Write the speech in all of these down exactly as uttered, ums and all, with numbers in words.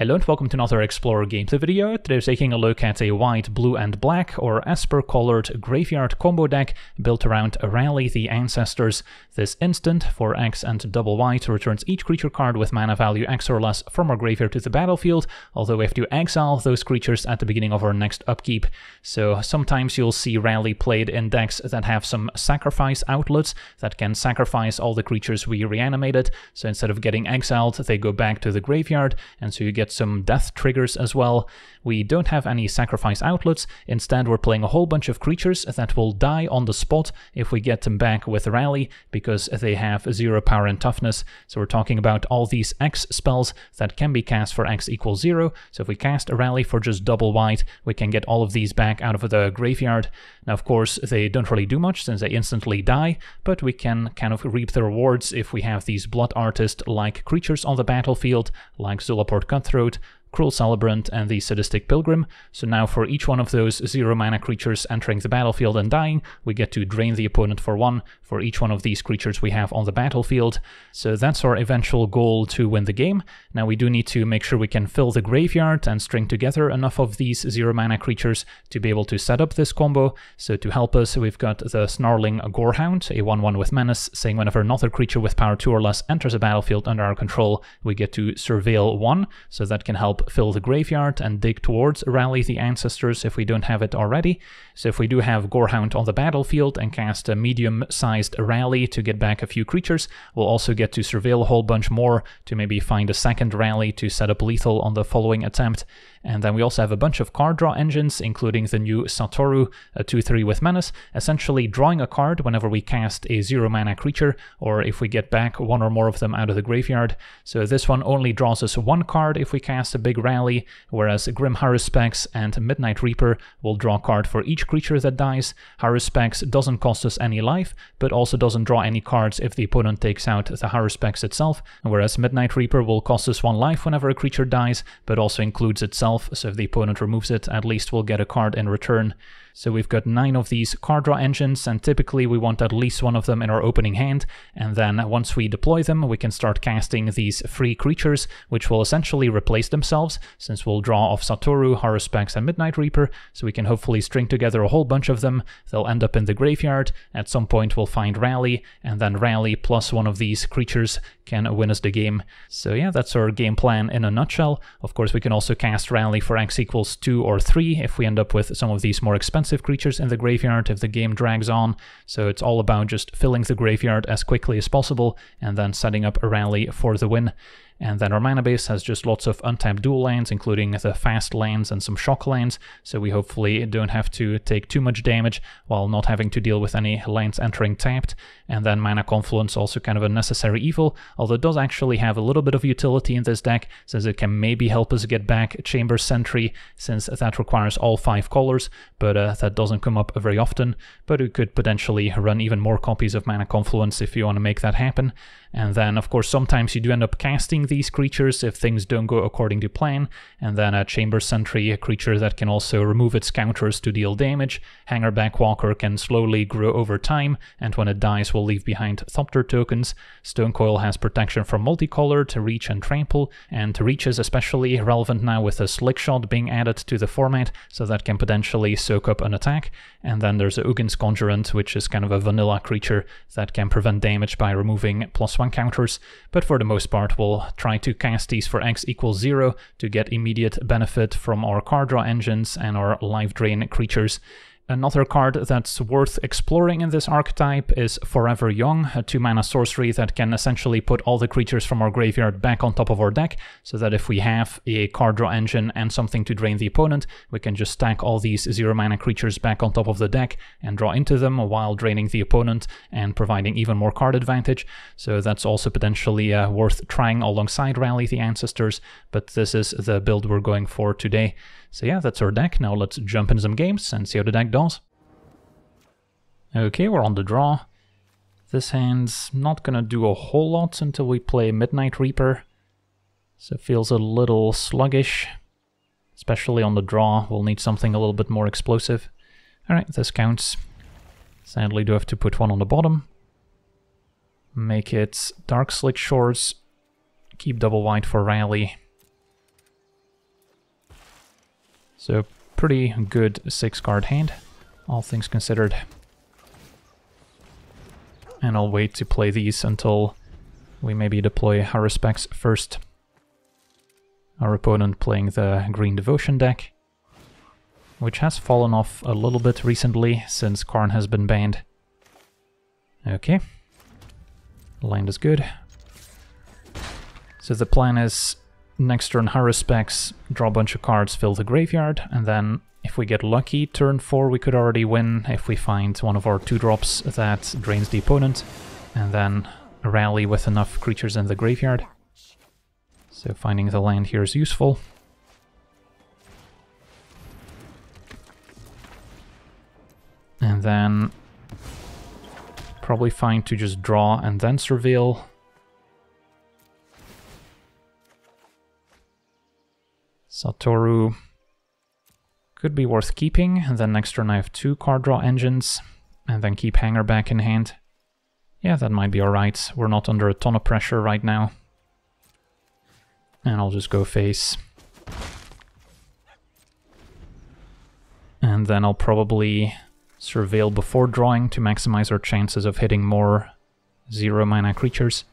Hello and welcome to another Explorer gameplay video. Today we're taking a look at a white, blue and black or Esper colored graveyard combo deck built around Rally the Ancestors. This instant for X and double white returns each creature card with mana value X or less from our graveyard to the battlefield, although we have to exile those creatures at the beginning of our next upkeep. So sometimes you'll see Rally played in decks that have some sacrifice outlets that can sacrifice all the creatures we reanimated, so instead of getting exiled they go back to the graveyard, and so you get some death triggers as well. We don't have any sacrifice outlets, instead we're playing a whole bunch of creatures that will die on the spot if we get them back with Rally, because they have zero power and toughness. So we're talking about all these X spells that can be cast for X equals zero, so if we cast a Rally for just double white, we can get all of these back out of the graveyard. Now of course they don't really do much since they instantly die, but we can kind of reap the rewards if we have these Blood Artist-like creatures on the battlefield, like Zulaport Cutthroat, Cruel Celebrant and the Sadistic Pilgrim. So now for each one of those zero mana creatures entering the battlefield and dying, we get to drain the opponent for one for each one of these creatures we have on the battlefield. So that's our eventual goal to win the game. Now we do need to make sure we can fill the graveyard and string together enough of these zero mana creatures to be able to set up this combo. So to help us, we've got the Snarling Gorehound, a one one with menace, saying whenever another creature with power two or less enters a battlefield under our control, we get to surveil one, so that can help fill the graveyard and dig towards Rally the Ancestors if we don't have it already. So if we do have Gorehound on the battlefield and cast a medium-sized Rally to get back a few creatures, we'll also get to surveil a whole bunch more to maybe find a second Rally to set up lethal on the following attempt. And then we also have a bunch of card draw engines, including the new Satoru, a two three with menace, essentially drawing a card whenever we cast a zero mana creature, or if we get back one or more of them out of the graveyard. So this one only draws us one card if we cast a big Rally, whereas Grim Haruspex and Midnight Reaper will draw a card for each creature that dies. Haruspex doesn't cost us any life, but also doesn't draw any cards if the opponent takes out the Haruspex itself, whereas Midnight Reaper will cost us one life whenever a creature dies, but also includes itself, so if the opponent removes it, at least we'll get a card in return. So we've got nine of these card draw engines, and typically we want at least one of them in our opening hand, and then once we deploy them we can start casting these free creatures, which will essentially replace themselves, since we'll draw off Satoru, Haruspex and Midnight Reaper, so we can hopefully string together a whole bunch of them. They'll end up in the graveyard, at some point we'll find Rally, and then Rally plus one of these creatures can win us the game. So yeah, that's our game plan in a nutshell. Of course we can also cast Rally for X equals two or three if we end up with some of these more expensive creatures in the graveyard if the game drags on, so it's all about just filling the graveyard as quickly as possible and then setting up a Rally for the win. And then our mana base has just lots of untapped dual lands, including the fast lands and some shock lands, so we hopefully don't have to take too much damage while not having to deal with any lands entering tapped. And then Mana Confluence, also kind of a necessary evil, although it does actually have a little bit of utility in this deck, since it can maybe help us get back Chamber Sentry, since that requires all five colors, but uh, that doesn't come up very often. But we could potentially run even more copies of Mana Confluence if you want to make that happen. And then of course sometimes you do end up casting these creatures if things don't go according to plan, and then a Chamber Sentry, a creature that can also remove its counters to deal damage. Hangerback Walker can slowly grow over time, and when it dies will leave behind Thopter tokens. Stonecoil has protection from multicolor to reach and trample, and reach is especially relevant now with a Slickshot being added to the format, so that can potentially soak up an attack. And then there's a Ugin's Conjurer, which is kind of a vanilla creature that can prevent damage by removing plus one counters, but for the most part we'll try to cast these for X equals zero to get immediate benefit from our card draw engines and our life drain creatures. Another card that's worth exploring in this archetype is Forever Young, a two mana sorcery that can essentially put all the creatures from our graveyard back on top of our deck, so that if we have a card draw engine and something to drain the opponent, we can just stack all these zero mana creatures back on top of the deck and draw into them while draining the opponent and providing even more card advantage. So that's also potentially uh, worth trying alongside Rally the Ancestors, but this is the build we're going for today. So yeah, that's our deck. Now let's jump into some games and see how the deck does. Okay, we're on the draw. This hand's not gonna do a whole lot until we play Midnight Reaper, so it feels a little sluggish. Especially on the draw, we'll need something a little bit more explosive. Alright, this counts. Sadly, do have to put one on the bottom. Make it Dark Slick Shores. Keep double white for Rally. So pretty good six card hand, all things considered. And I'll wait to play these until we maybe deploy Haruspex first. Our opponent playing the Green Devotion deck, which has fallen off a little bit recently since Karn has been banned. Okay. Land is good. So the plan is next turn Haruspex, draw a bunch of cards, fill the graveyard, and then if we get lucky, turn four we could already win if we find one of our two drops that drains the opponent, and then rally with enough creatures in the graveyard. So finding the land here is useful. And then probably fine to just draw and then surveil. Satoru could be worth keeping, and then next turn I have two card draw engines, and then keep Hangerback in hand. Yeah, that might be alright, we're not under a ton of pressure right now. And I'll just go face. And then I'll probably surveil before drawing to maximize our chances of hitting more zero mana creatures.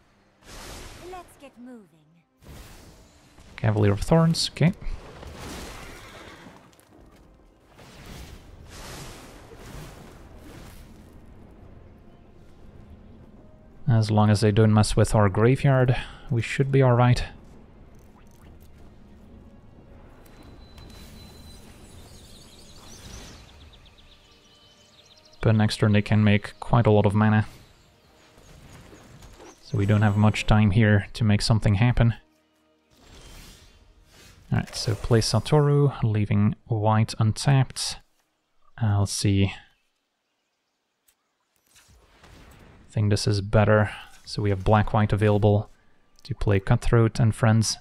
Let's get moving. Cavalier of Thorns, okay. As long as they don't mess with our graveyard, we should be alright. But next turn they can make quite a lot of mana. So we don't have much time here to make something happen. Alright, so play Satoru, leaving white untapped. I'll see. I think this is better. So we have black-white available to play Cutthroat and Friends.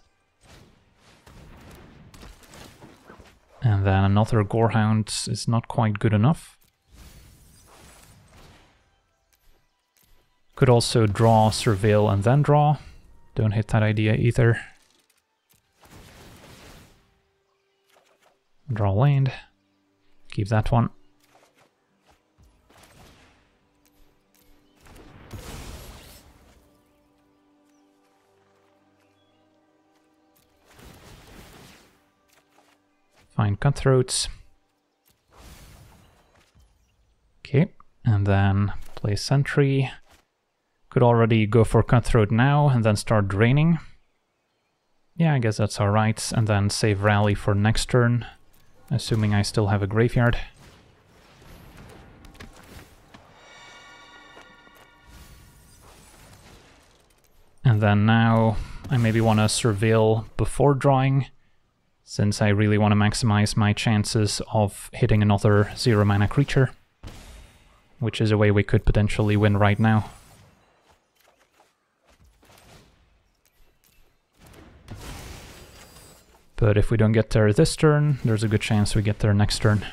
And then another Gorehound is not quite good enough. Could also draw, surveil, and then draw. Don't hit that idea either. Draw land. Keep that one. Find Cutthroats. Okay, and then play Sentry. Could already go for Cutthroat now and then start draining. Yeah, I guess that's alright, and then save Rally for next turn, assuming I still have a graveyard. And then now I maybe want to surveil before drawing, since I really want to maximize my chances of hitting another zero mana creature, which is a way we could potentially win right now. But if we don't get there this turn, there's a good chance we get there next turn.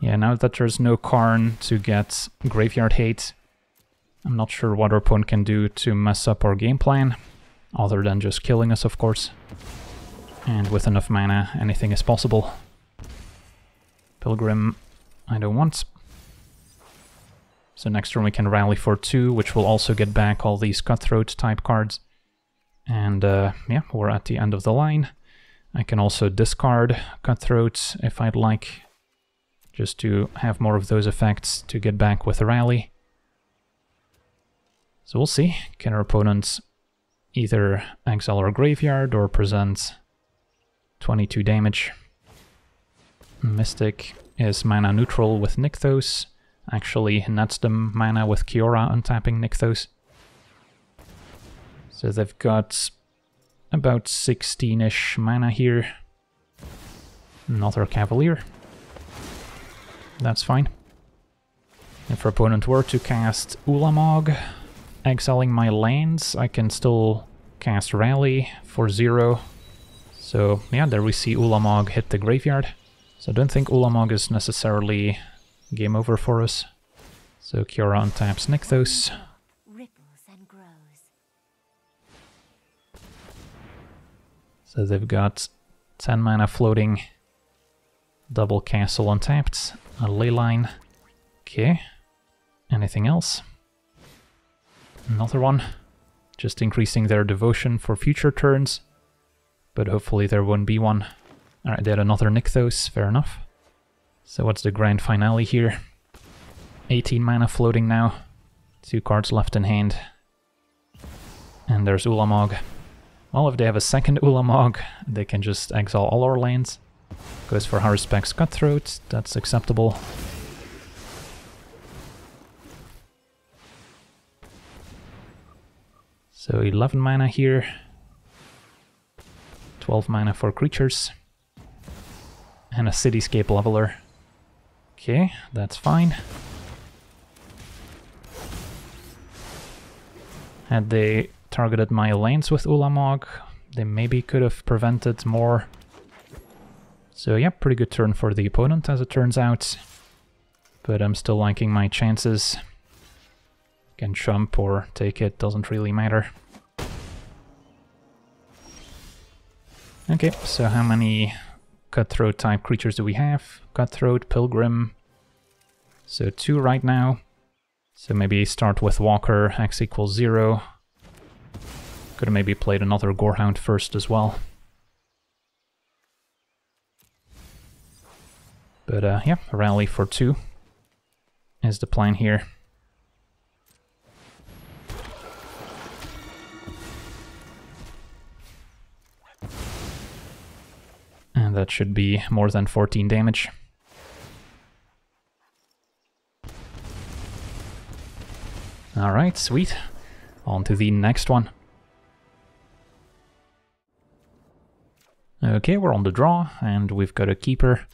Yeah, now that there's no Karn to get graveyard hate, I'm not sure what our opponent can do to mess up our game plan, other than just killing us, of course. And with enough mana, anything is possible. Pilgrim, I don't want. So next turn we can rally for two, which will also get back all these Cutthroat type cards. And uh, yeah, we're at the end of the line. I can also discard Cutthroats if I'd like, just to have more of those effects to get back with a rally. So we'll see. Can our opponents either exile our graveyard or present twenty-two damage? Mystic is mana neutral with Nykthos. Actually nuts them mana with Kiora untapping Nykthos. So they've got about sixteen-ish mana here. Another Cavalier. That's fine. If our opponent were to cast Ulamog, exiling my lands, I can still cast Rally for zero. So yeah, there we see Ulamog hit the graveyard. So I don't think Ulamog is necessarily game over for us. So Kiora untaps Nykthos. Rip So they've got ten mana floating, double castle untapped, a ley line. Okay. Anything else? Another one. Just increasing their devotion for future turns, but hopefully there won't be one. Alright, they had another Nykthos, fair enough. So what's the grand finale here? eighteen mana floating now, two cards left in hand. And there's Ulamog. Well, if they have a second Ulamog, they can just exile all our lands. Goes for Haruspex Cutthroat, that's acceptable. So eleven mana here, twelve mana for creatures, and a Cityscape Leveler. Okay, that's fine. Had they targeted my lanes with Ulamog, they maybe could have prevented more. So yeah, pretty good turn for the opponent as it turns out, but I'm still liking my chances. Can jump or take it, doesn't really matter. Okay, so how many Cutthroat type creatures do we have? Cutthroat, Pilgrim, so two right now. So maybe start with Walker, X equals zero. Could have maybe played another Gorehound first as well. But uh, yeah, Rally for two is the plan here. And that should be more than fourteen damage. Alright, sweet. On to the next one. Okay, we're on the draw, and we've got a keeper.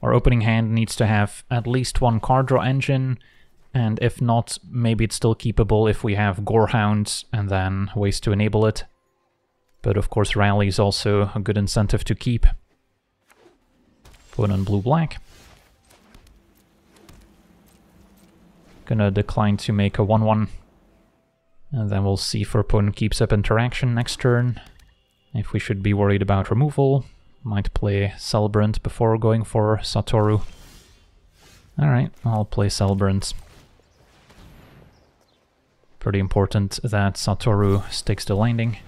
Our opening hand needs to have at least one card draw engine, and if not, maybe it's still keepable if we have Gorehound and then ways to enable it. But of course Rally is also a good incentive to keep. Put on blue-black. Gonna decline to make a one one. And then we'll see if our opponent keeps up interaction next turn. If we should be worried about removal, might play Celebrant before going for Satoru. Alright, I'll play Celebrant. Pretty important that Satoru sticks to landing.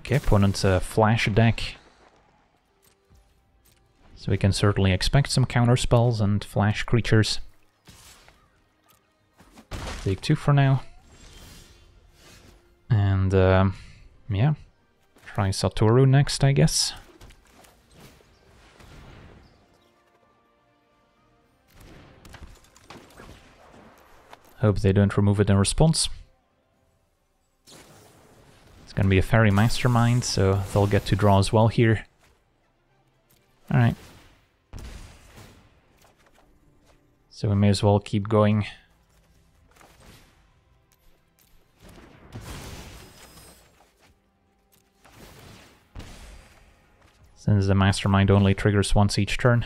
Okay, opponent's a flash deck, so we can certainly expect some counter spells and flash creatures. Take two for now, and um, yeah, try Satoru next, I guess. Hope they don't remove it in response. Gonna be a Fairy Mastermind, so they'll get to draw as well here. Alright. So we may as well keep going. Since the Mastermind only triggers once each turn.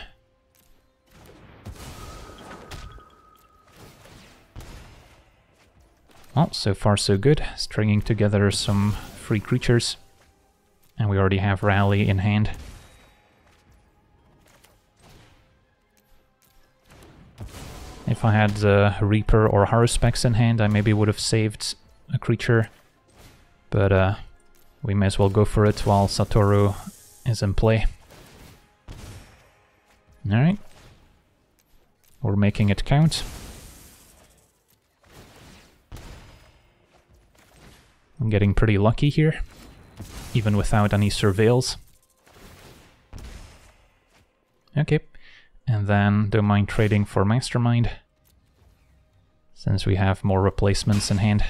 Well, so far so good, stringing together some free creatures, and we already have Rally in hand. If I had uh, Reaper or Haruspex in hand, I maybe would have saved a creature, but uh, we may as well go for it while Satoru is in play. Alright, we're making it count. I'm getting pretty lucky here, even without any surveils. Okay, and then don't mind trading for Mastermind, since we have more replacements in hand.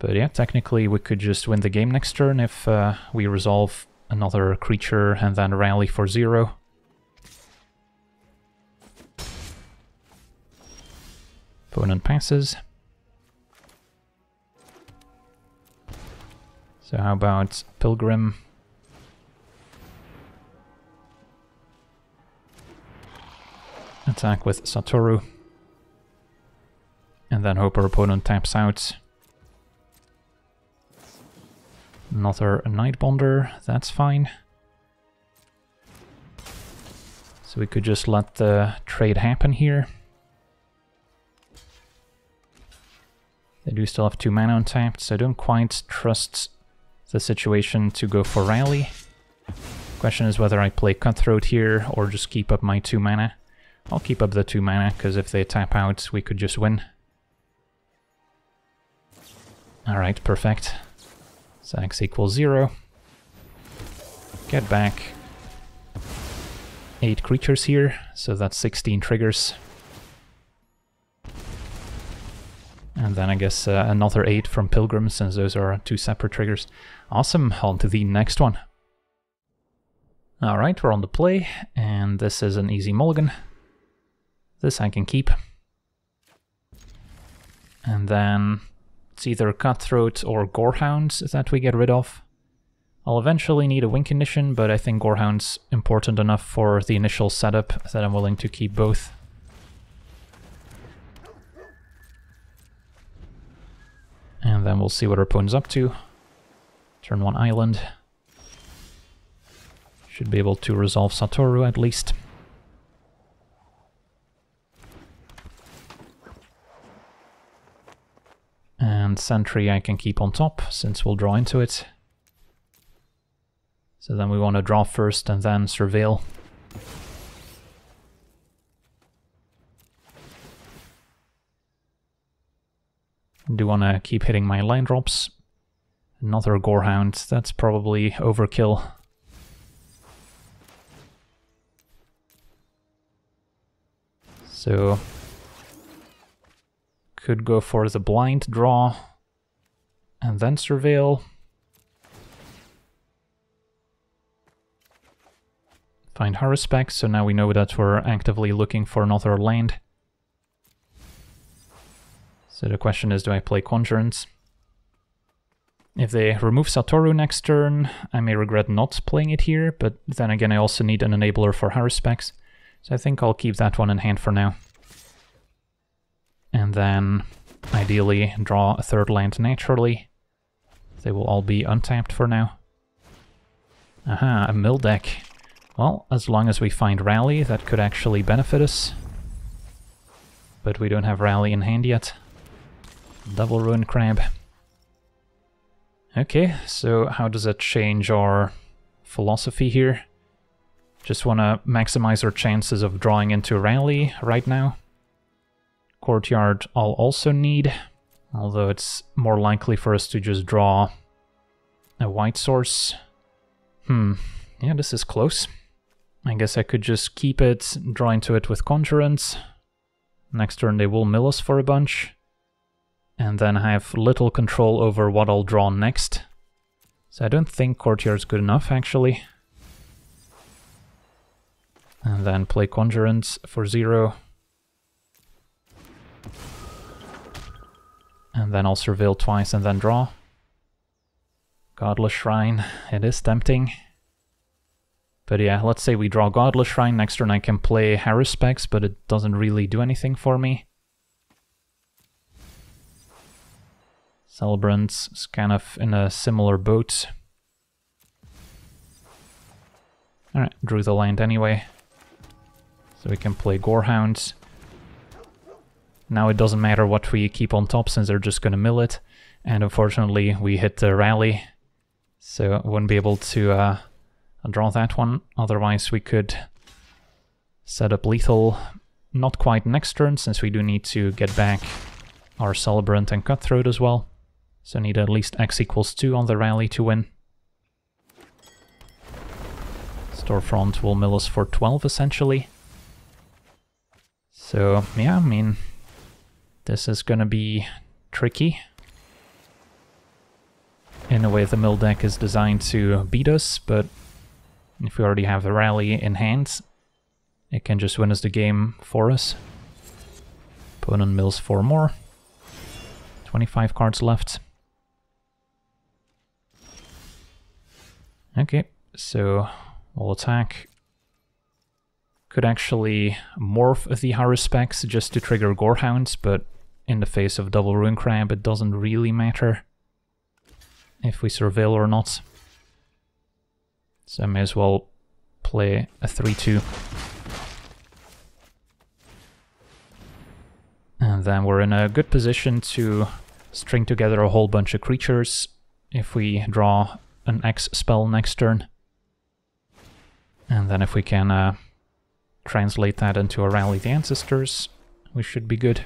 But yeah, technically we could just win the game next turn if uh, we resolve another creature and then Rally for zero. Opponent passes. So how about Pilgrim? Attack with Satoru. And then hope our opponent taps out. Another Nightbonder, that's fine. So we could just let the trade happen here. They do still have two mana untapped, so I don't quite trust the situation to go for Rally. Question is whether I play Cutthroat here or just keep up my two mana. I'll keep up the two mana, because if they tap out, we could just win. Alright, perfect. So X equals zero. Get back. Eight creatures here, so that's sixteen triggers. And then I guess uh, another eight from Pilgrim, since those are two separate triggers. Awesome, on to the next one. Alright, we're on the play, and this is an easy mulligan. This I can keep. And then it's either Cutthroat or Gorehound that we get rid of. I'll eventually need a win condition, but I think Gorehound's important enough for the initial setup that I'm willing to keep both. And then we'll see what our opponent's up to. Turn one island. Should be able to resolve Satoru at least. And Sentry I can keep on top, since we'll draw into it. So then we want to draw first and then surveil. I do want to keep hitting my land drops. Another Gorehound, that's probably overkill. So could go for the blind draw and then surveil. Find Haruspex, so now we know that we're actively looking for another land. So the question is, do I play Conjurance? If they remove Satoru next turn, I may regret not playing it here, but then again I also need an enabler for Haruspex, so I think I'll keep that one in hand for now. And then, ideally, draw a third land naturally. They will all be untapped for now. Aha, a mill deck. Well, as long as we find Rally, that could actually benefit us. But we don't have Rally in hand yet. Double Ruin Crab. Okay, so how does that change our philosophy here? Just want to maximize our chances of drawing into Rally right now. Courtyard I'll also need, although it's more likely for us to just draw a white source. Hmm, yeah, this is close. I guess I could just keep it, draw into it with Conjurance. Next turn they will mill us for a bunch, and then I have little control over what I'll draw next. So I don't think Courtyard's good enough, actually. And then play Conjurance for zero. And then I'll surveil twice and then draw. Godless Shrine, it is tempting. But yeah, let's say we draw Godless Shrine, next turn I can play Haruspex, but it doesn't really do anything for me. Celebrant's is kind of in a similar boat. Alright, drew the land anyway. So we can play Gorehound. Now it doesn't matter what we keep on top, since they're just going to mill it. And unfortunately we hit the Rally, so I wouldn't be able to uh, draw that one. Otherwise we could set up lethal, not quite next turn, since we do need to get back our Celebrant and Cutthroat as well. So need at least X equals two on the Rally to win. Storefront will mill us for twelve essentially. So yeah, I mean, this is gonna be tricky. In a way, the mill deck is designed to beat us, but if we already have the Rally in hand, it can just win us the game for us. Opponent mills four more. twenty-five cards left. Okay, so we'll attack. Could actually morph the Haruspex just to trigger Gorehounds, but in the face of Double Ruin Crab, it doesn't really matter. if we surveil or not. So I may as well play a three two. And then we're in a good position to string together a whole bunch of creatures if we draw an X spell next turn. And then if we can uh, translate that into a Rally the Ancestors, we should be good.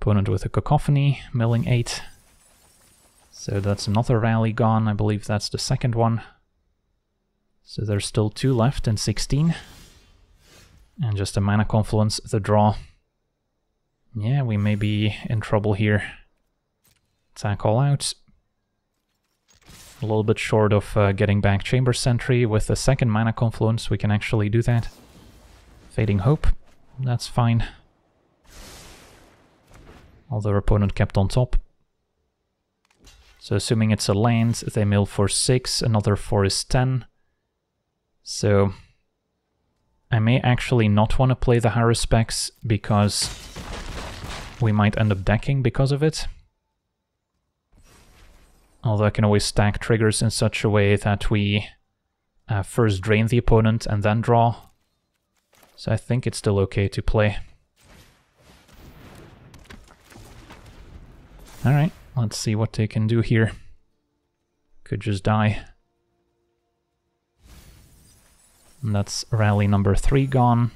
Opponent with a Cacophony, milling eight. So that's another rally gone, I believe that's the second one. So there's still two left in sixteen. And just a Mana Confluence at the draw. Yeah, we may be in trouble here. Attack all out. A little bit short of uh, getting back Chamber Sentry. With the second Mana Confluence we can actually do that. Fading Hope, that's fine. Although opponent kept on top. So assuming it's a land, they mill for six, another four is ten. So I may actually not want to play the Haruspex because we might end up decking because of it. Although I can always stack triggers in such a way that we uh, first drain the opponent and then draw. So I think it's still okay to play. Alright, let's see what they can do here. Could just die. And that's rally number three gone.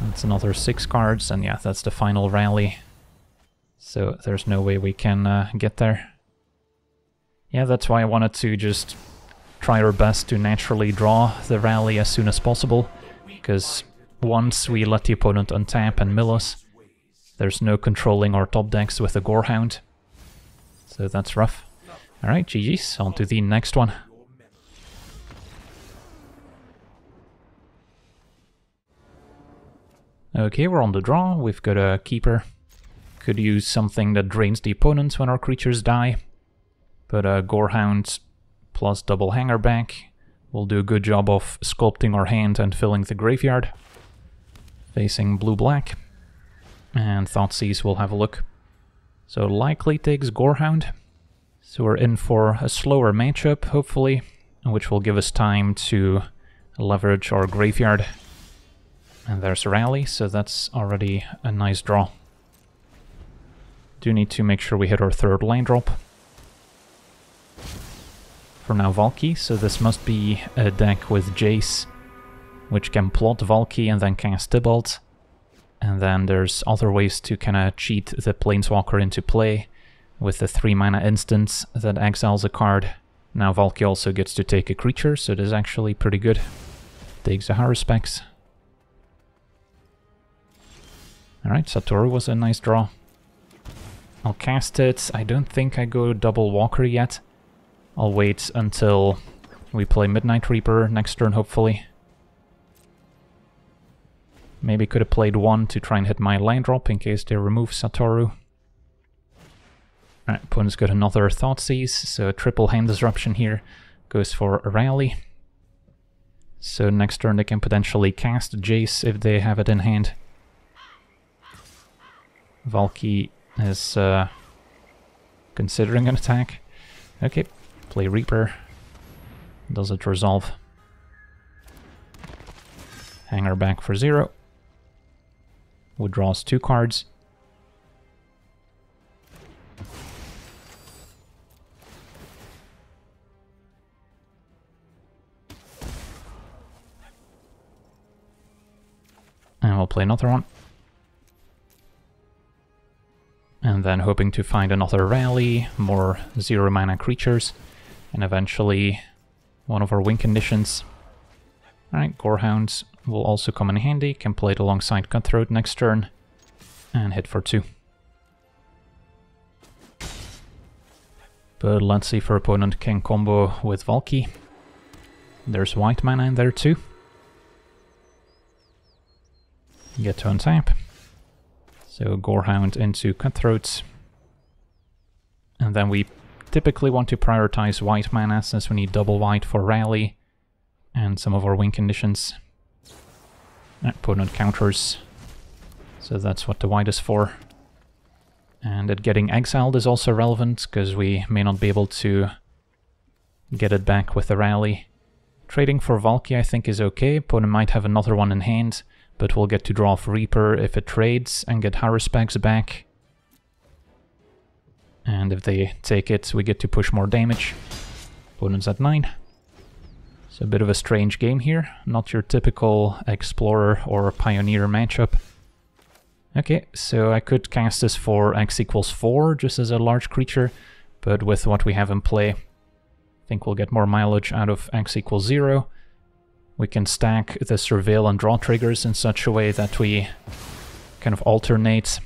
That's another six cards, and yeah, that's the final rally. So there's no way we can uh, get there. Yeah, that's why I wanted to just try our best to naturally draw the rally as soon as possible, because once we let the opponent untap and mill us, there's no controlling our top decks with a Gorehound. So that's rough. Alright, G G's, on to the next one. Okay, we're on the draw, we've got a Keeper. Could use something that drains the opponent when our creatures die, but a Gorehound plus double Hangerback will do a good job of sculpting our hand and filling the graveyard. Facing blue-black, and Thoughtseize will have a look. So likely takes Gorehound, so we're in for a slower matchup, hopefully, which will give us time to leverage our graveyard. And there's Rally, so that's already a nice draw. Do need to make sure we hit our third land drop. For now Valkyrie, so this must be a deck with Jace, which can plot Valkyrie and then cast Tybalt. And then there's other ways to kinda cheat the Planeswalker into play, with the three mana instance that exiles a card. Now Valkyrie also gets to take a creature, so it is actually pretty good. Takes a Haruspex. Alright, Satoru was a nice draw. I'll cast it. I don't think I go double Walker yet. I'll wait until we play Midnight Reaper next turn, hopefully. Maybe could have played one to try and hit my land drop in case they remove Satoru. Alright, opponent's got another Thoughtseize, so a triple hand disruption here. Goes for a Rally. So next turn they can potentially cast Jace if they have it in hand. Valkyrie is uh, considering an attack. Okay, play Reaper. Does it resolve? Hangerback for zero. Withdraws two cards. And we'll play another one. And then hoping to find another rally, more zero mana creatures, and eventually one of our win conditions. Alright, Gorehound will also come in handy, can play it alongside Cutthroat next turn, and hit for two. But let's see if our opponent can combo with Valkyrie. There's white mana in there too. Get to untap. So Gorehound into Cutthroat. And then we typically want to prioritize white mana since we need double white for Rally and some of our win conditions. Opponent counters. So that's what the white is for. And it getting exiled is also relevant, because we may not be able to get it back with the rally. Trading for Valkyrie I think is okay. Opponent might have another one in hand, but we'll get to draw off Reaper if it trades and get Haruspex back. And if they take it, we get to push more damage. Opponent's at nine. It's a bit of a strange game here. Not your typical Explorer or Pioneer matchup. Okay, so I could cast this for x equals four, just as a large creature, but with what we have in play, I think we'll get more mileage out of x equals zero. We can stack the Surveil and Draw triggers in such a way that we kind of alternate,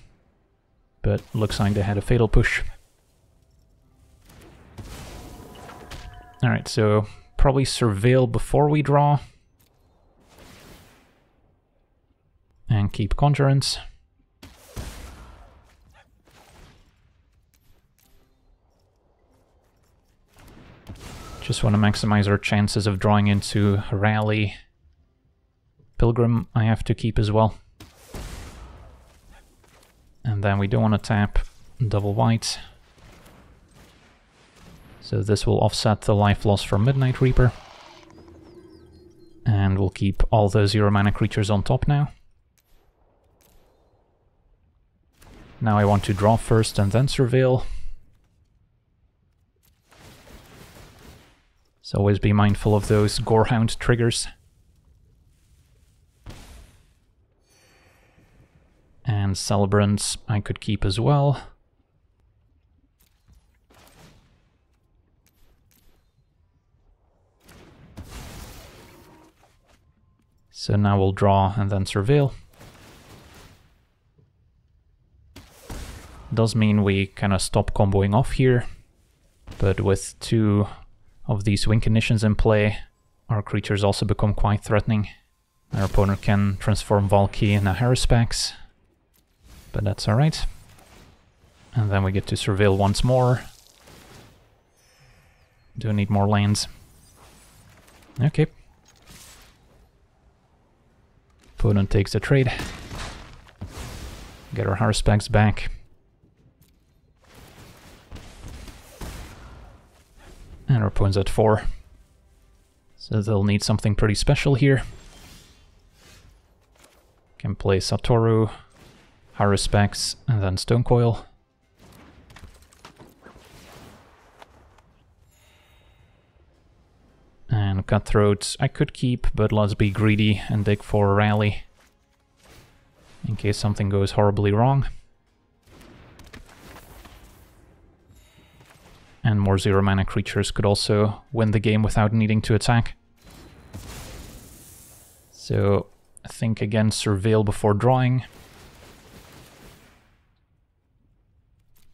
but looks like they had a Fatal Push. Alright, so probably Surveil before we draw, and keep Conjurance. Just want to maximize our chances of drawing into Rally. Pilgrim I have to keep as well. And then we don't want to tap double white. So this will offset the life loss from Midnight Reaper. And we'll keep all the zero mana creatures on top now. Now I want to draw first and then Surveil. So always be mindful of those Gorehound triggers. And Celebrants I could keep as well. So now we'll draw and then Surveil. Does mean we kind of stop comboing off here, but with two of these win conditions in play, our creatures also become quite threatening. Our opponent can transform Valkyrie into Haruspex, but that's alright. And then we get to Surveil once more. Do need more lands. Okay. Opponent takes the trade. Get our Haruspex back. And our opponent's at four. So they'll need something pretty special here. Can play Satoru, Haruspex, and then Stonecoil. And Cutthroat I could keep, but let's be greedy and dig for a rally in case something goes horribly wrong. And more zero mana creatures could also win the game without needing to attack. So I think again Surveil before drawing.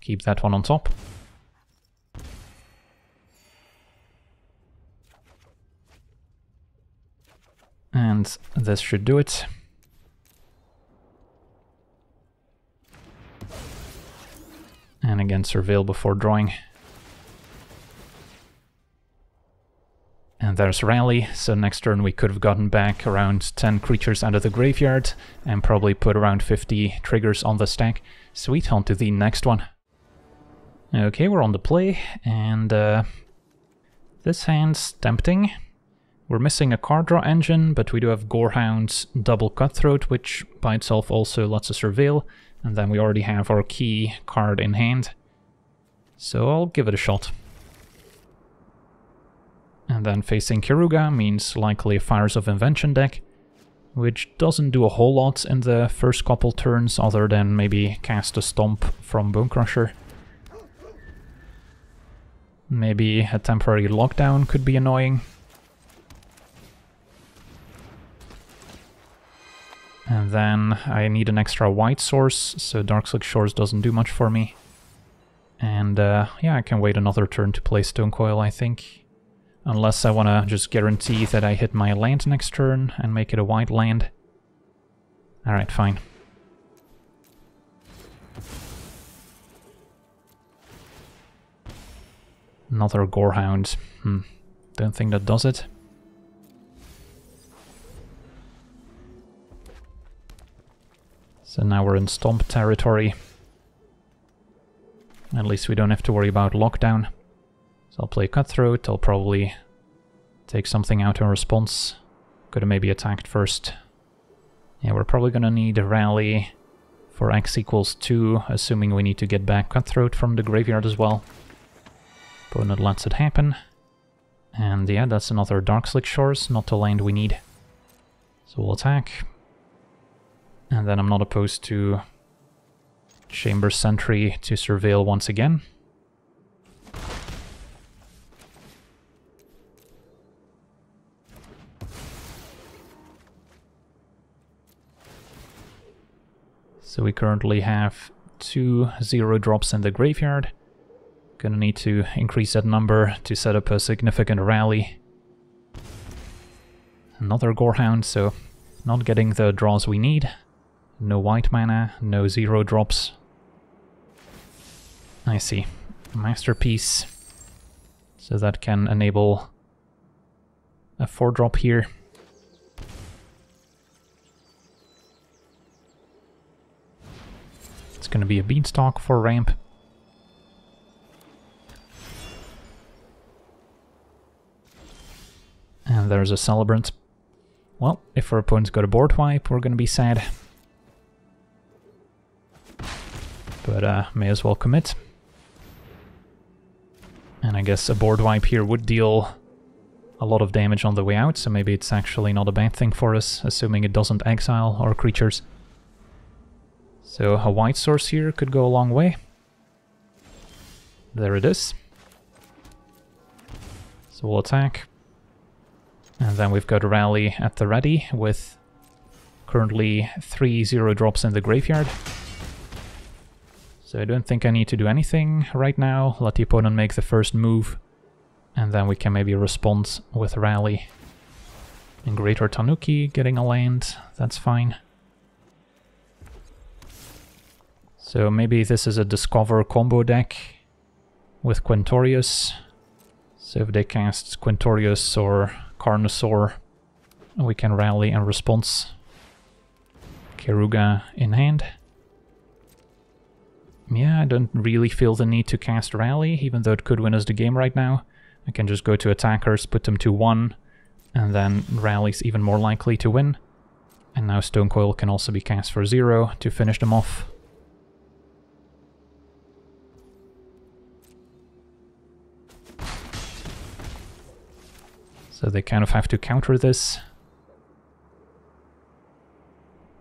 Keep that one on top. And this should do it. And again Surveil before drawing. And there's Rally, so next turn we could have gotten back around ten creatures out of the graveyard and probably put around fifty triggers on the stack. Sweet, on to the next one. Okay, we're on the play, and uh, this hand's tempting. We're missing a card draw engine, but we do have Gorehound's double Cutthroat, which by itself also lets us Surveil, and then we already have our key card in hand. So I'll give it a shot. And then facing Kiruga means likely a Fires of Invention deck, which doesn't do a whole lot in the first couple turns other than maybe cast a Stomp from Bonecrusher. Maybe a temporary lockdown could be annoying. And then I need an extra white source, so Dark Slick Shores doesn't do much for me. And uh, yeah, I can wait another turn to play Stonecoil, I think. Unless I want to just guarantee that I hit my land next turn and make it a white land. Alright, fine. Another Gorehound. Hmm. Don't think that does it. So now we're in Stomp territory. At least we don't have to worry about lockdown. So I'll play Cutthroat. I'll probably take something out in response. Could have maybe attacked first. Yeah, we're probably gonna need a rally for X equals two, assuming we need to get back Cutthroat from the graveyard as well. Opponent lets it happen. And yeah, that's another Dark Slick Shores, not the land we need. So we'll attack. And then I'm not opposed to Chamber Sentry to surveil once again. So we currently have two zero drops in the graveyard. Gonna need to increase that number to set up a significant rally. Another Gorehound, so not getting the draws we need. No white mana, no zero drops. I see. Masterpiece. So that can enable a four drop here. It's gonna be a Beanstalk for ramp. And there's a Celebrant. Well, if our opponents go to board wipe, we're gonna be sad. But uh, may as well commit. And I guess a board wipe here would deal a lot of damage on the way out, so maybe it's actually not a bad thing for us, assuming it doesn't exile our creatures. So a white source here could go a long way. There it is. So we'll attack. And then we've got Rally at the ready, with currently three zero drops in the graveyard. So I don't think I need to do anything right now. Let the opponent make the first move, and then we can maybe respond with Rally. And Greater Tanuki getting a land, that's fine. So maybe this is a Discover combo deck with Quintorius. So if they cast Quintorius or Carnosaur, we can rally in response. Kiruga in hand. Yeah, I don't really feel the need to cast Rally, even though it could win us the game right now. I can just go to attackers, put them to one, and then Rally's even more likely to win. And now Stonecoil can also be cast for zero to finish them off. So they kind of have to counter this.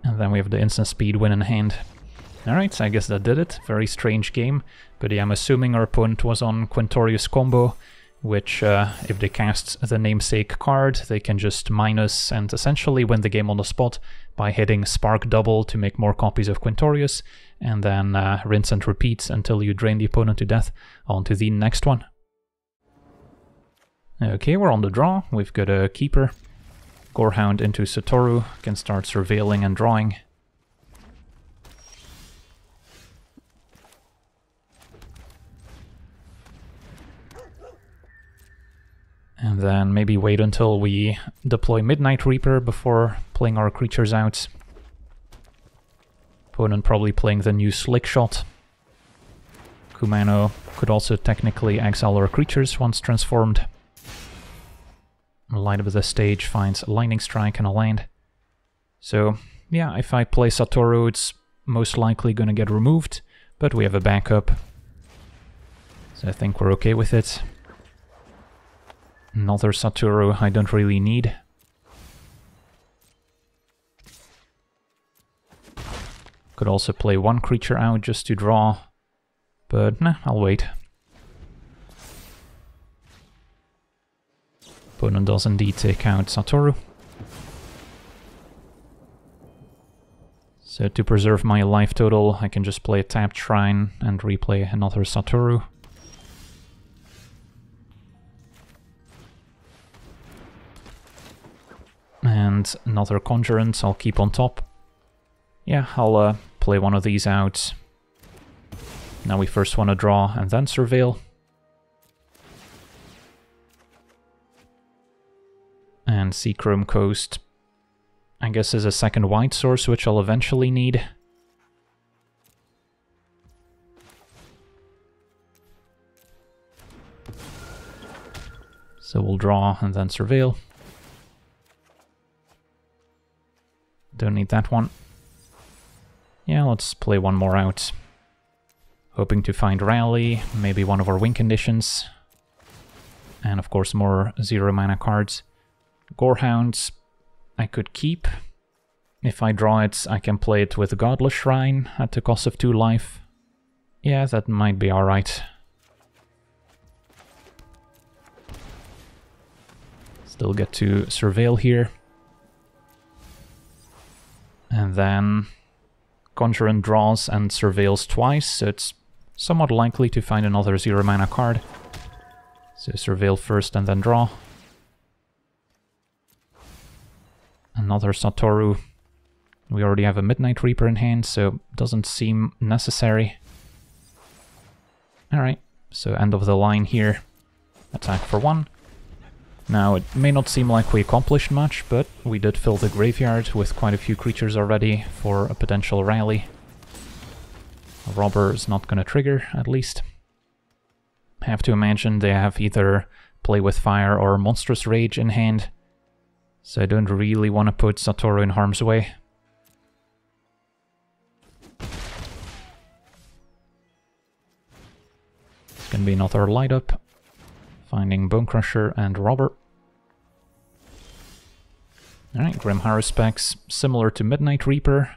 And then we have the instant speed win in hand. Alright, so I guess that did it. Very strange game. But yeah, I'm assuming our opponent was on Quintorius combo, which uh, if they cast the namesake card, they can just minus and essentially win the game on the spot by hitting Spark Double to make more copies of Quintorius, and then uh, rinse and repeat until you drain the opponent to death. On to the next one. Okay, we're on the draw. We've got a keeper. Gorehound into Satoru, can start surveilling and drawing. And then maybe wait until we deploy Midnight Reaper before playing our creatures out. Opponent probably playing the new Slickshot. Kumano could also technically exile our creatures once transformed. Light up the stage, finds Lightning Strike and a land. So, yeah, if I play Satoru, it's most likely gonna get removed, but we have a backup. So I think we're okay with it. Another Satoru I don't really need. Could also play one creature out just to draw, but nah, I'll wait. Opponent does indeed take out Satoru. So to preserve my life total, I can just play a tapped shrine and replay another Satoru. And another Conjurant I'll keep on top. Yeah, I'll uh, play one of these out. Now we first want to draw and then surveil. And Seachrome Coast, I guess, is a second white source, which I'll eventually need. So we'll draw and then surveil. Don't need that one. Yeah, let's play one more out. Hoping to find Rally, maybe one of our win conditions. And of course more zero mana cards. Gorehound I could keep. If I draw it, I can play it with Godless Shrine at the cost of two life. Yeah, that might be alright. Still get to surveil here. And then Conjurant draws and surveils twice, so it's somewhat likely to find another zero mana card. So surveil first and then draw. Another Satoru. We already have a Midnight Reaper in hand, so doesn't seem necessary. Alright, so end of the line here. Attack for one. Now, it may not seem like we accomplished much, but we did fill the graveyard with quite a few creatures already for a potential Rally. A robber is not going to trigger, at least. I have to imagine they have either Play with Fire or Monstrous Rage in hand, so I don't really want to put Satoru in harm's way. It's going to be another light up. Finding Bonecrusher and Robber. Alright, Grim Haruspex, similar to Midnight Reaper.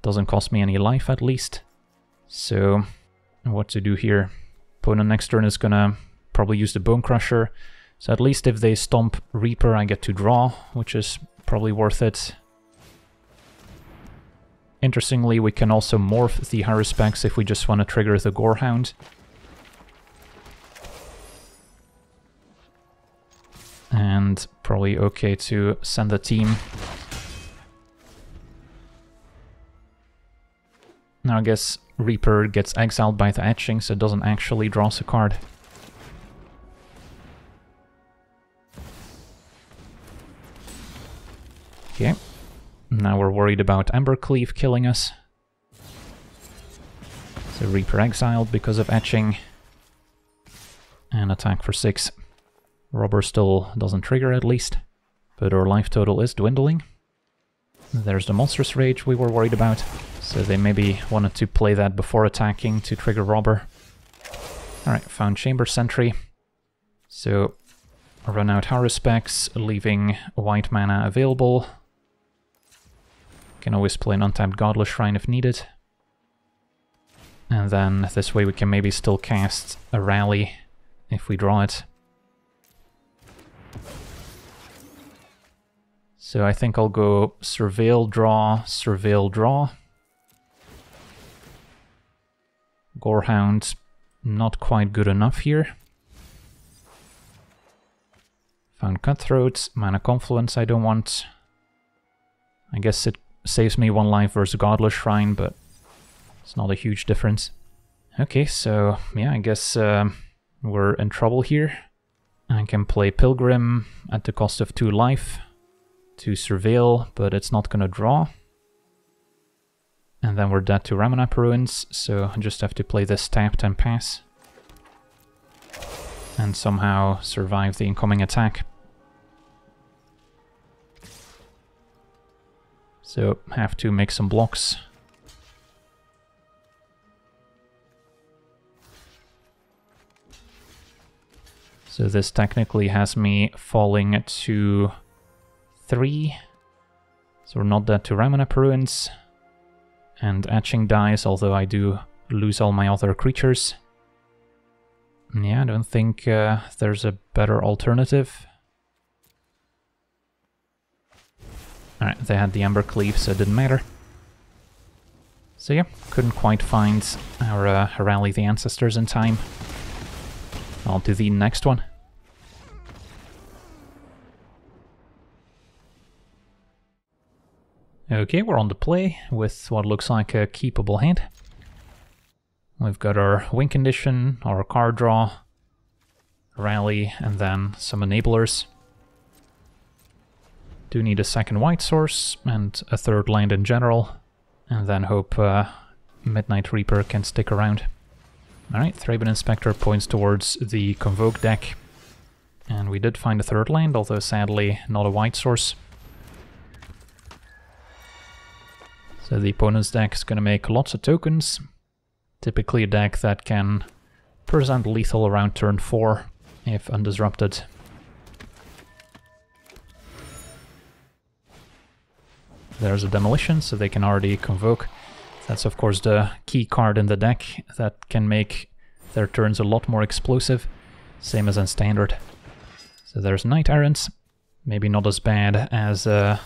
Doesn't cost me any life at least. So, what to do here? Opponent next turn is gonna probably use the Bonecrusher. So at least if they stomp Reaper, I get to draw, which is probably worth it. Interestingly, we can also morph the Haruspex if we just want to trigger the Gorehound. And probably okay to send a team. Now I guess Reaper gets exiled by the Etching, so it doesn't actually draw us a card. Okay. Now we're worried about Embercleave killing us. So Reaper exiled because of Etching. And attack for six. Robber still doesn't trigger, at least, but our life total is dwindling. There's the Monstrous Rage we were worried about, so they maybe wanted to play that before attacking to trigger Robber. Alright, found Chamber Sentry. So, run out Haruspex, leaving white mana available. Can always play an untapped Godless Shrine if needed. And then this way we can maybe still cast a Rally if we draw it. So I think I'll go surveil, draw, surveil, draw. Gorehound, not quite good enough here. Found Cutthroat, Mana Confluence I don't want. I guess it saves me one life versus Godless Shrine, but it's not a huge difference. Okay, so yeah, I guess um, we're in trouble here. I can play Pilgrim at the cost of two life to surveil, but it's not gonna draw. And then we're dead to Ramanap Ruins, so I just have to play this tapped and pass. And somehow survive the incoming attack. So have to make some blocks. So this technically has me falling to three. So we're not dead to Ramanap Ruins. And Etching dies, although I do lose all my other creatures. Yeah, I don't think uh, there's a better alternative. Alright, they had the Embercleave, so it didn't matter. So yeah, couldn't quite find our uh, Rally the Ancestors in time. On to the next one. Okay, we're on the play with what looks like a keepable hand. We've got our win condition, our card draw, Rally, and then some enablers. Do need a second white source and a third land in general, and then hope uh, Midnight Reaper can stick around. Alright, Thraben Inspector points towards the Convoke deck. And we did find a third land, although sadly not a white source. So the opponent's deck is going to make lots of tokens. Typically a deck that can present lethal around turn four, if undisrupted. There's a demolition, so they can already convoke. That's of course the key card in the deck that can make their turns a lot more explosive, same as in standard. So there's Knight Errant, maybe not as bad as uh,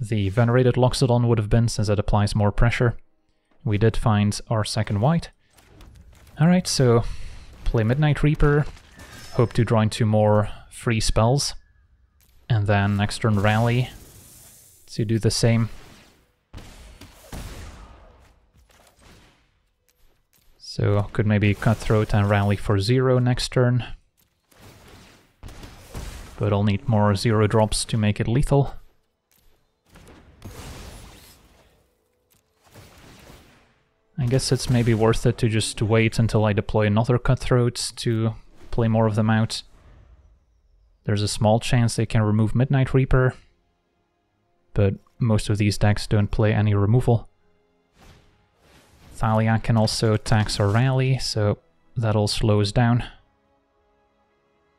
the Venerated Loxodon would have been, since it applies more pressure. We did find our second white. Alright, so play Midnight Reaper, hope to draw into more free spells, and then next turn Rally to do the same. So could maybe Cutthroat and Rally for zero next turn. But I'll need more zero drops to make it lethal. I guess it's maybe worth it to just wait until I deploy another Cutthroat to play more of them out. There's a small chance they can remove Midnight Reaper, but most of these decks don't play any removal. Thalia can also tax or Rally, so that'll slow us down.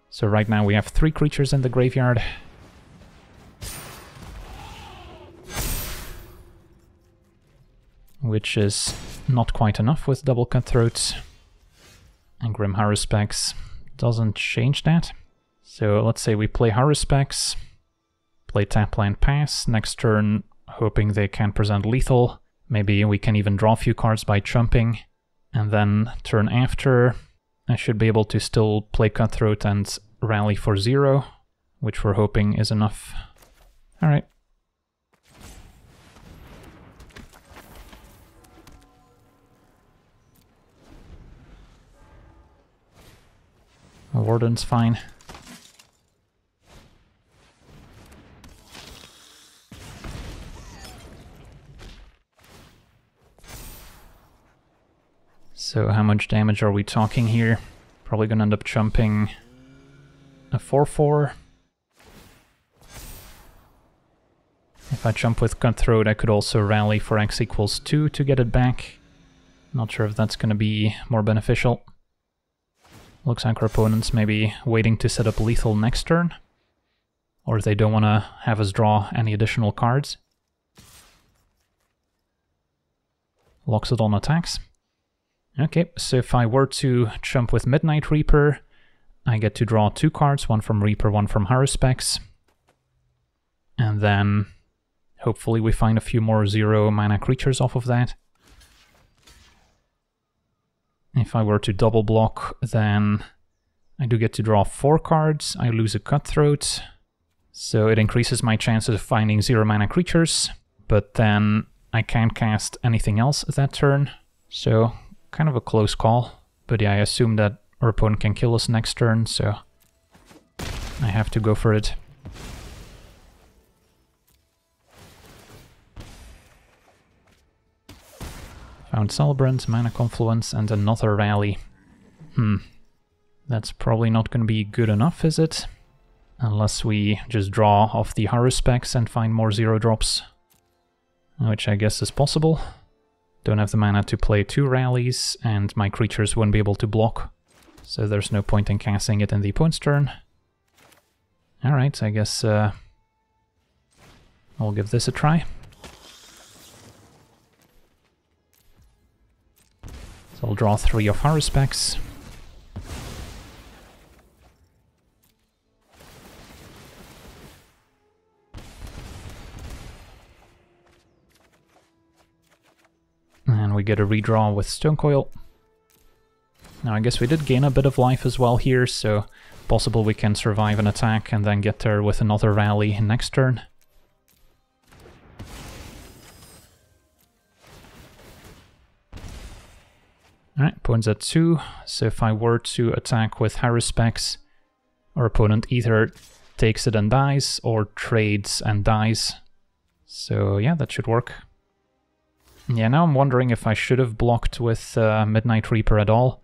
So right now we have three creatures in the graveyard. Which is not quite enough with double Cutthroats. And Grim Haruspex doesn't change that. So let's say we play Haruspex. Play tap land, pass, next turn hoping they can present lethal. Maybe we can even draw a few cards by chumping, and then turn after I should be able to still play Cutthroat and Rally for zero, which we're hoping is enough. Alright. Warden's fine. So how much damage are we talking here? Probably gonna end up jumping a four four. If I jump with Cutthroat, I could also Rally for X equals two to get it back. Not sure if that's gonna be more beneficial. Looks like our opponent's maybe waiting to set up lethal next turn, or they don't wanna have us draw any additional cards. Loxodon attacks. Okay, so if I were to jump with Midnight Reaper, I get to draw two cards, one from Reaper, one from Haruspex. And then hopefully we find a few more zero mana creatures off of that. If I were to double block, then I do get to draw four cards, I lose a Cutthroat. So it increases my chances of finding zero mana creatures, but then I can't cast anything else that turn, so kind of a close call. But yeah, I assume that our opponent can kill us next turn, so I have to go for it. Found Celebrant, Mana Confluence, and another Rally. Hmm. That's probably not going to be good enough, is it? Unless we just draw off the Haruspex and find more zero drops. Which I guess is possible. Don't have the mana to play two Rallies, and my creatures won't be able to block, so there's no point in casting it in the opponent's turn. Alright, I guess uh, I'll give this a try. So I'll draw three of Haruspex. We get a redraw with Stonecoil. Now I guess we did gain a bit of life as well here, so possible we can survive an attack and then get there with another Rally next turn. Alright, opponent's at two, so if I were to attack with Haruspex, our opponent either takes it and dies, or trades and dies. So yeah, that should work. Yeah, now I'm wondering if I should have blocked with uh, Midnight Reaper at all,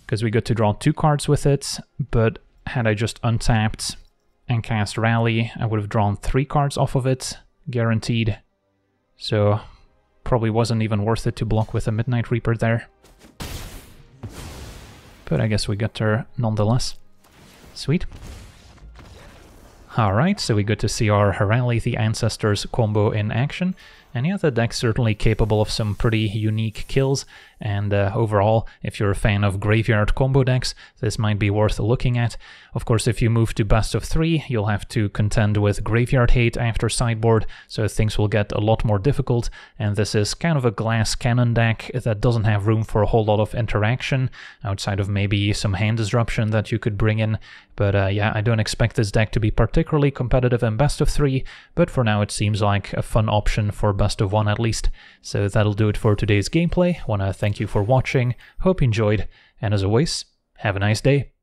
because we got to draw two cards with it, but had I just untapped and cast Rally, I would have drawn three cards off of it, guaranteed. So probably wasn't even worth it to block with a Midnight Reaper there. But I guess we got there nonetheless. Sweet. Alright, so we got to see our Rally the Ancestors combo in action. And yeah, the deck's certainly capable of some pretty unique kills, and uh, overall, if you're a fan of graveyard combo decks, this might be worth looking at. Of course, if you move to best of three, you'll have to contend with graveyard hate after sideboard, so things will get a lot more difficult, and this is kind of a glass cannon deck that doesn't have room for a whole lot of interaction, outside of maybe some hand disruption that you could bring in. But uh, yeah, I don't expect this deck to be particularly competitive in best of three, but for now it seems like a fun option for best of one at least. So that'll do it for today's gameplay. Wanna thank you for watching, hope you enjoyed, and as always, have a nice day.